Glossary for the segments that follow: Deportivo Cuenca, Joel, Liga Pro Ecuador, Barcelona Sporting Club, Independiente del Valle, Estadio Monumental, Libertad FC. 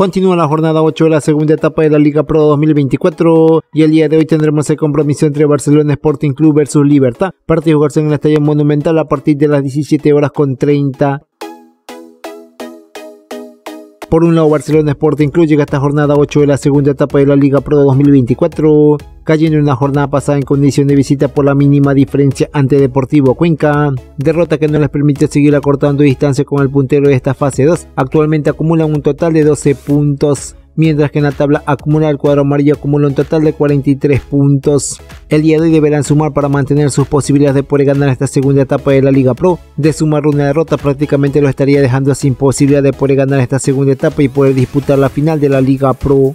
Continúa la jornada 8 de la segunda etapa de la Liga Pro 2024 y el día de hoy tendremos el compromiso entre Barcelona Sporting Club versus Libertad, partido jugarse en el Estadio Monumental a partir de las 17:30. Por un lado, Barcelona Sporting Club llega a esta jornada 8 de la segunda etapa de la Liga Pro 2024, cayendo en una jornada pasada en condición de visita por la mínima diferencia ante Deportivo Cuenca, derrota que no les permite seguir acortando distancia con el puntero de esta fase 2, actualmente acumulan un total de 12 puntos. Mientras que en la tabla acumula el cuadro amarillo acumula un total de 43 puntos. El día de hoy deberán sumar para mantener sus posibilidades de poder ganar esta segunda etapa de la Liga Pro. De sumar una derrota prácticamente lo estaría dejando sin posibilidad de poder ganar esta segunda etapa y poder disputar la final de la Liga Pro.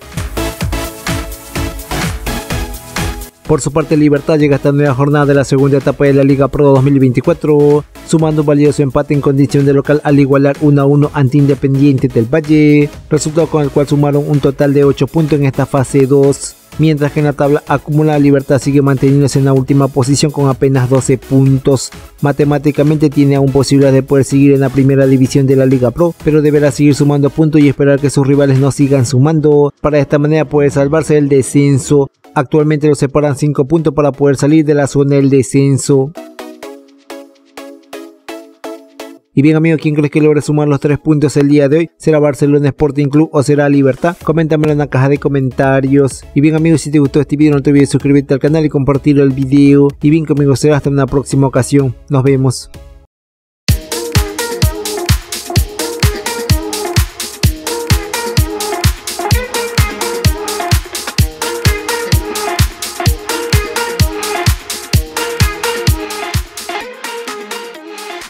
Por su parte, Libertad llega a esta nueva jornada de la segunda etapa de la Liga Pro 2024, sumando un valioso empate en condición de local al igualar 1-1 ante Independiente del Valle, resultado con el cual sumaron un total de 8 puntos en esta fase 2, mientras que en la tabla acumulada Libertad sigue manteniéndose en la última posición con apenas 12 puntos. Matemáticamente tiene aún posibilidad de poder seguir en la primera división de la Liga Pro, pero deberá seguir sumando puntos y esperar que sus rivales no sigan sumando, para de esta manera poder salvarse del descenso. Actualmente los separan 5 puntos para poder salir de la zona del descenso. Y bien amigos, ¿quién crees que logre sumar los 3 puntos el día de hoy? ¿Será Barcelona Sporting Club o será Libertad? Coméntamelo en la caja de comentarios. Y bien amigos, si te gustó este video no te olvides suscribirte al canal y compartir el video. Y bien conmigo será hasta una próxima ocasión. Nos vemos.